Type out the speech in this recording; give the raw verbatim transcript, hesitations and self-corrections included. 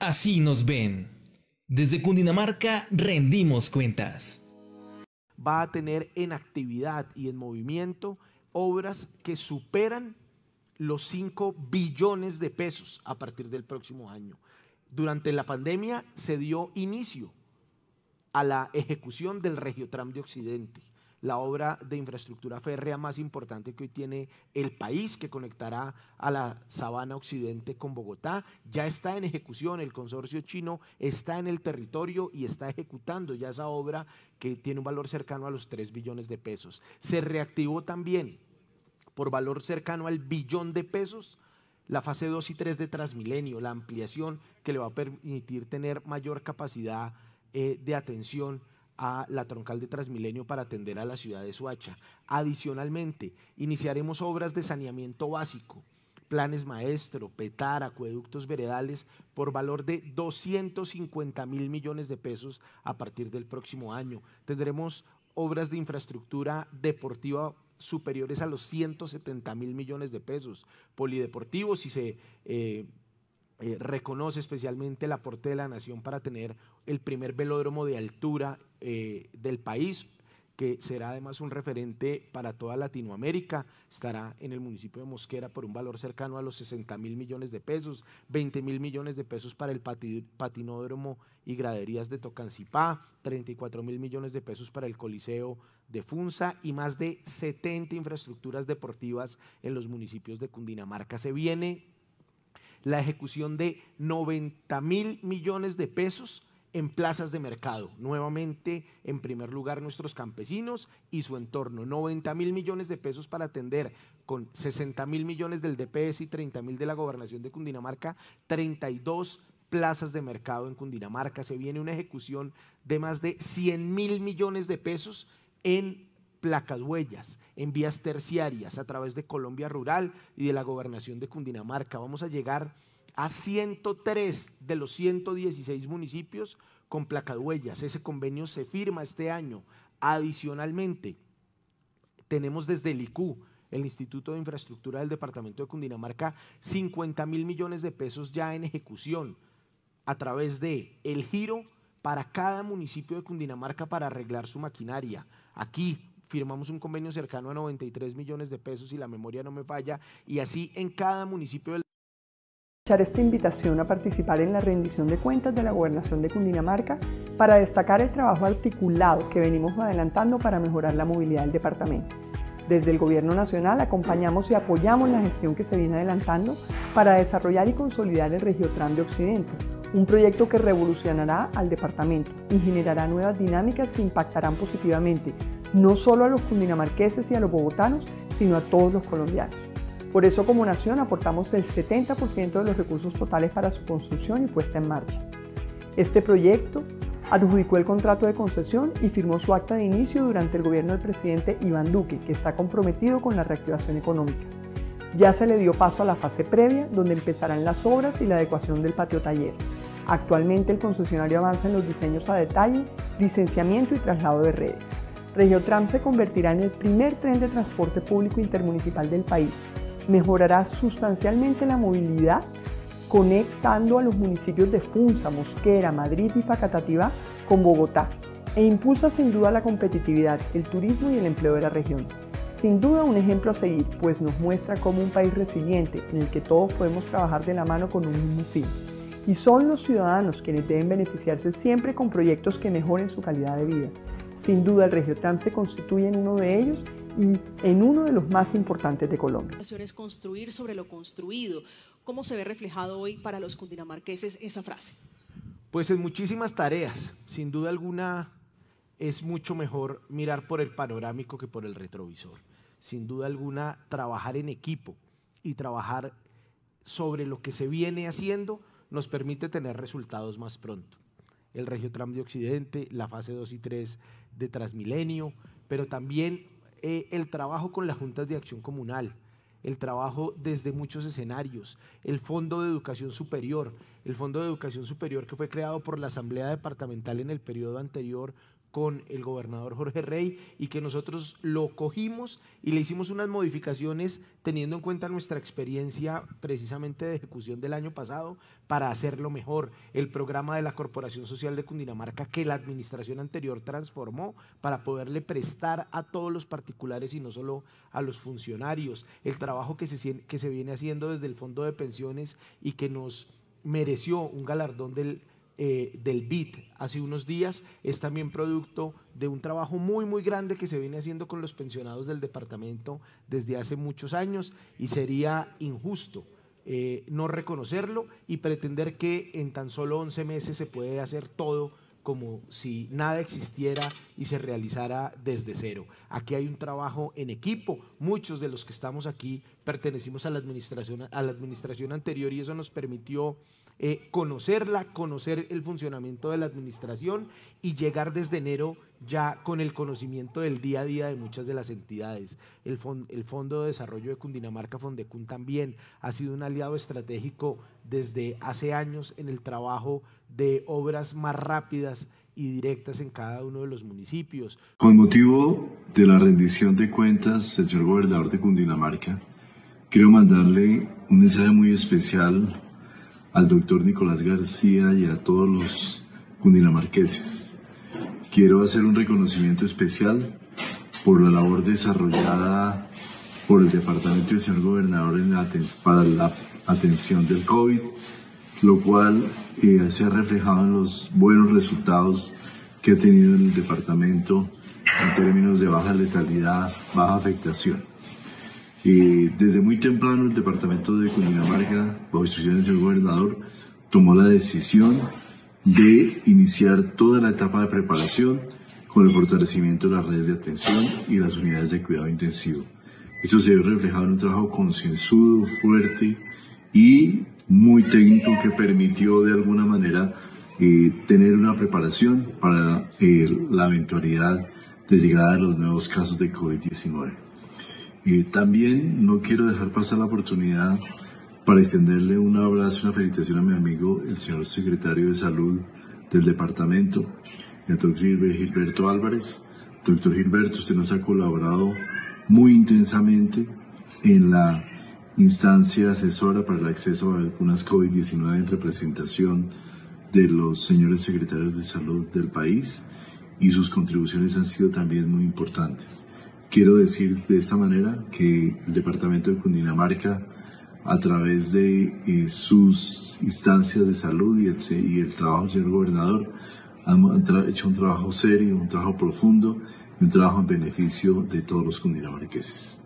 Así nos ven. Desde Cundinamarca rendimos cuentas. Va a tener en actividad y en movimiento obras que superan los cinco billones de pesos a partir del próximo año. Durante la pandemia se dio inicio a la ejecución del Regiotram de Occidente, la obra de infraestructura férrea más importante que hoy tiene el país, que conectará a la Sabana Occidente con Bogotá. Ya está en ejecución, el consorcio chino está en el territorio y está ejecutando ya esa obra que tiene un valor cercano a los tres billones de pesos. Se reactivó también, por valor cercano al billón de pesos, la fase dos y tres de Transmilenio, la ampliación que le va a permitir tener mayor capacidad eh, de atención a la troncal de Transmilenio para atender a la ciudad de Soacha. Adicionalmente, iniciaremos obras de saneamiento básico, planes maestro, petar, acueductos veredales, por valor de doscientos cincuenta mil millones de pesos a partir del próximo año. Tendremos obras de infraestructura deportiva superiores a los ciento setenta mil millones de pesos, polideportivos, si se eh, eh, reconoce especialmente el aporte de la nación para tener el primer velódromo de altura Eh, del país, que será además un referente para toda Latinoamérica. Estará en el municipio de Mosquera por un valor cercano a los sesenta mil millones de pesos, veinte mil millones de pesos para el pati, patinódromo y graderías de Tocancipá, treinta y cuatro mil millones de pesos para el coliseo de Funza y más de setenta infraestructuras deportivas en los municipios de Cundinamarca. Se viene la ejecución de noventa mil millones de pesos en plazas de mercado, nuevamente en primer lugar nuestros campesinos y su entorno, noventa mil millones de pesos para atender con sesenta mil millones del D P S y treinta mil de la Gobernación de Cundinamarca, treinta y dos plazas de mercado en Cundinamarca. Se viene una ejecución de más de cien mil millones de pesos en placas huellas, en vías terciarias a través de Colombia Rural y de la Gobernación de Cundinamarca. Vamos a llegar a ciento tres de los ciento dieciséis municipios con placahuellas. Ese convenio se firma este año. Adicionalmente, tenemos desde el I C U, el Instituto de Infraestructura del Departamento de Cundinamarca, cincuenta mil millones de pesos ya en ejecución a través de el giro para cada municipio de Cundinamarca para arreglar su maquinaria. Aquí firmamos un convenio cercano a noventa y tres millones de pesos, si la memoria no me falla, y así en cada municipio del esta invitación a participar en la rendición de cuentas de la Gobernación de Cundinamarca para destacar el trabajo articulado que venimos adelantando para mejorar la movilidad del departamento. Desde el Gobierno Nacional acompañamos y apoyamos la gestión que se viene adelantando para desarrollar y consolidar el Regiotram de Occidente, un proyecto que revolucionará al departamento y generará nuevas dinámicas que impactarán positivamente no solo a los cundinamarqueses y a los bogotanos, sino a todos los colombianos. Por eso, como nación, aportamos el setenta por ciento de los recursos totales para su construcción y puesta en marcha. Este proyecto adjudicó el contrato de concesión y firmó su acta de inicio durante el gobierno del presidente Iván Duque, que está comprometido con la reactivación económica. Ya se le dio paso a la fase previa, donde empezarán las obras y la adecuación del patio taller. Actualmente, el concesionario avanza en los diseños a detalle, licenciamiento y traslado de redes. Regiotram se convertirá en el primer tren de transporte público intermunicipal del país. Mejorará sustancialmente la movilidad, conectando a los municipios de Funza, Mosquera, Madrid y Facatativá con Bogotá, e impulsa sin duda la competitividad, el turismo y el empleo de la región. Sin duda un ejemplo a seguir, pues nos muestra cómo un país resiliente, en el que todos podemos trabajar de la mano con un mismo fin. Y son los ciudadanos quienes deben beneficiarse siempre con proyectos que mejoren su calidad de vida. Sin duda el Regiotram se constituye en uno de ellos, y en uno de los más importantes de Colombia. Es construir sobre lo construido. ¿Cómo se ve reflejado hoy para los cundinamarqueses esa frase? Pues en muchísimas tareas. Sin duda alguna es mucho mejor mirar por el panorámico que por el retrovisor. Sin duda alguna trabajar en equipo y trabajar sobre lo que se viene haciendo nos permite tener resultados más pronto. El Regiotram de Occidente, la fase dos y tres de Transmilenio, pero también Eh, el trabajo con las Juntas de Acción Comunal, el trabajo desde muchos escenarios, el Fondo de Educación Superior, el Fondo de Educación Superior que fue creado por la Asamblea Departamental en el periodo anterior con el gobernador Jorge Rey y que nosotros lo cogimos y le hicimos unas modificaciones teniendo en cuenta nuestra experiencia precisamente de ejecución del año pasado para hacerlo mejor. El programa de la Corporación Social de Cundinamarca que la administración anterior transformó para poderle prestar a todos los particulares y no solo a los funcionarios. El trabajo que se, que se viene haciendo desde el Fondo de Pensiones y que nos mereció un galardón del Eh, del B I T hace unos días, es también producto de un trabajo muy muy grande que se viene haciendo con los pensionados del departamento desde hace muchos años y sería injusto eh, no reconocerlo y pretender que en tan solo once meses se puede hacer todo como si nada existiera y se realizara desde cero. Aquí hay un trabajo en equipo, muchos de los que estamos aquí pertenecimos a la administración, a la administración anterior y eso nos permitió eh, conocerla, conocer el funcionamiento de la administración y llegar desde enero ya con el conocimiento del día a día de muchas de las entidades. El, Fon- el Fondo de Desarrollo de Cundinamarca, Fondecún, también ha sido un aliado estratégico desde hace años en el trabajo de obras más rápidas y directas en cada uno de los municipios. Con motivo de la rendición de cuentas del señor gobernador de Cundinamarca, quiero mandarle un mensaje muy especial al doctor Nicolás García y a todos los cundinamarqueses. Quiero hacer un reconocimiento especial por la labor desarrollada por el departamento del señor gobernador en la para la atención del COVID, lo cual eh, se ha reflejado en los buenos resultados que ha tenido el departamento en términos de baja letalidad, baja afectación. Eh, desde muy temprano el departamento de Cundinamarca, bajo instrucciones del gobernador, tomó la decisión de iniciar toda la etapa de preparación con el fortalecimiento de las redes de atención y las unidades de cuidado intensivo. Esto se ve reflejado en un trabajo concienzudo, fuerte y muy técnico que permitió de alguna manera eh, tener una preparación para eh, la eventualidad de llegada de los nuevos casos de COVID diecinueve. Eh, también no quiero dejar pasar la oportunidad para extenderle un abrazo, una felicitación a mi amigo, el señor secretario de Salud del departamento, el doctor Gilberto Álvarez. Doctor Gilberto, usted nos ha colaborado muy intensamente en la instancia asesora para el acceso a vacunas COVID diecinueve en representación de los señores secretarios de salud del país y sus contribuciones han sido también muy importantes. Quiero decir de esta manera que el departamento de Cundinamarca, a través de eh, sus instancias de salud y el, y el trabajo del señor gobernador, han hecho un trabajo serio, un trabajo profundo y un trabajo en beneficio de todos los cundinamarqueses.